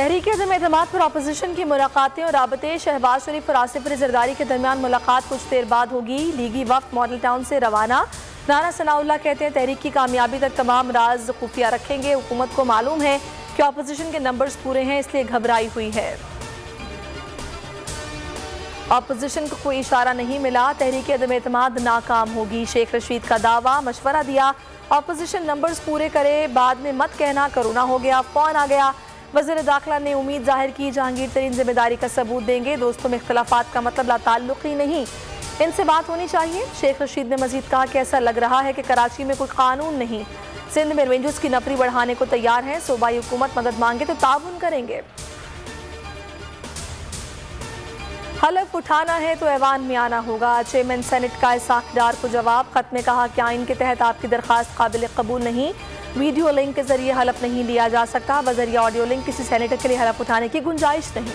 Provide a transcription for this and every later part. तहरीक अदम एतमाद पर अपोजिशन की मुलाकातें और राबते। शहबाज शरीफ और आसिफ अली जरदारी के दरमियान मुलाकात कुछ देर बाद होगी। लीगी वफ्द मॉडल टाउन से रवाना। नाना सनाउल्ला कहते हैं तहरीक की कामयाबी तक तमाम राज खुफिया रखेंगे। हुकूमत को मालूम है कि अपोजिशन के नंबर्स पूरे हैं, इसलिए घबराई हुई है। अपोजिशन को कोई इशारा नहीं मिला, तहरीक अदम एतमाद नाकाम होगी। शेख रशीद का दावा, मशवरा दिया अपोजिशन नंबर्स पूरे करे, बाद में मत कहना कोरोना हो गया कौन आ गया। वज़ीर दाखिला ने उम्मीद जाहिर की जहांगीर तरीन जिम्मेदारी का सबूत देंगे। दोस्तों में इख्तलाफात का मतलब लाताल्लुक़ ही नहीं, इनसे बात होनी चाहिए। शेख रशीद ने मजीद कहा कि ऐसा लग रहा है कि कराची में कोई कानून नहीं। सिंध में रेंजर्स की नफरी बढ़ाने को तैयार हैं, सूबाई हुकूमत मदद मांगे तो ताउन करेंगे। हलफ उठाना है तो ऐवान में आना होगा। चेयरमैन सेनेट का साखदार को जवाब। खत में कहा कि आइन के तहत आपकी दरख्वास्त काबिल कबूल नहीं। वीडियो लिंक के जरिए हलफ नहीं लिया जा सकता। बजरिया ऑडियो लिंक किसी सेनेटर के लिए हलफ उठाने की गुंजाइश नहीं।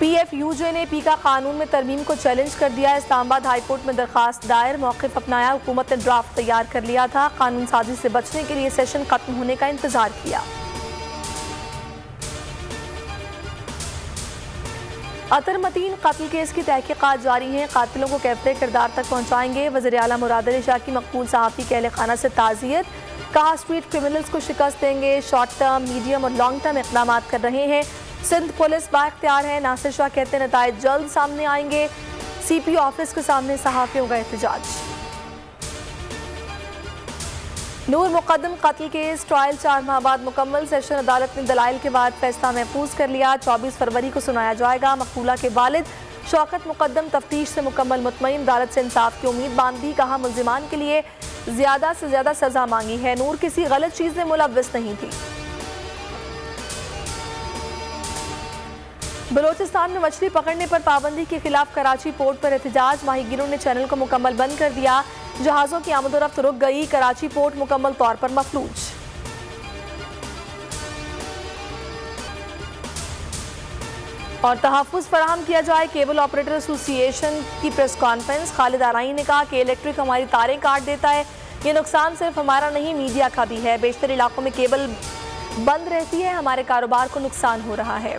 PFUJ ने पीका कानून में तरमीम को चैलेंज कर दिया। इस्लामाबाद हाईकोर्ट में दरखास्त दायर, मौक़िफ़ अपनाया। हुकूमत ने ड्राफ्ट तैयार कर लिया था। कानून साजी से बचने के लिए सेशन खत्म होने का इंतजार किया। अतर मतीन कातिल केस की तहकीकात जारी हैं। कातिलों को कैफरे किरदार तक पहुँचाएंगे। वज़ीर-ए-आला मुराद अली शाह की मकबूल सहाफ़ी के अहल खाना से ताज़ियत। कहा स्ट्रीट क्रिमिनल्स को शिकस्त देंगे। शॉर्ट टर्म, मीडियम और लॉन्ग टर्म इक़दाम कर रहे हैं। सिंध पुलिस बाख्तियार है। नासिर शाह कहते हैं नतायज जल्द सामने आएंगे। CPO ऑफिस के सामने सहाफ़ियों का एहतजाज। नूर मुक़द्दम कत्ल केस ट्रायल 4 माह बाद मुकम्मल। सेशन अदालत ने दलाइल के बाद फैसला महफूज कर लिया। 24 फरवरी को सुनाया जाएगा। मकबूला के वालिद शौकत मुक़द्दम तफ्तीश से मुकम्मल मुतमईन। अदालत से इंसाफ की उम्मीद बांध दी। कहा मुलजिमान के लिए ज़्यादा से ज़्यादा सज़ा मांगी है। नूर किसी गलत चीज़ में मुलव्वस नहीं थी। बलोचिस्तान में मछली पकड़ने पर पाबंदी के खिलाफ कराची पोर्ट पर एहतजाज। माहीगीरों ने चैनल को मुकम्मल बंद कर दिया। जहाज़ों की आमदोरफ्त रुक गई। कराची पोर्ट मुकम्मल तौर पर मफलूज। और तहफ़्फ़ुज़ फराहम किया जाए। केबल ऑपरेटर एसोसिएशन की प्रेस कॉन्फ्रेंस। खालिद आराही ने कहा कि इलेक्ट्रिक हमारी तारें काट देता है। ये नुकसान सिर्फ हमारा नहीं, मीडिया का भी है। बेशतर इलाकों में केबल बंद रहती है, हमारे कारोबार को नुकसान हो रहा है।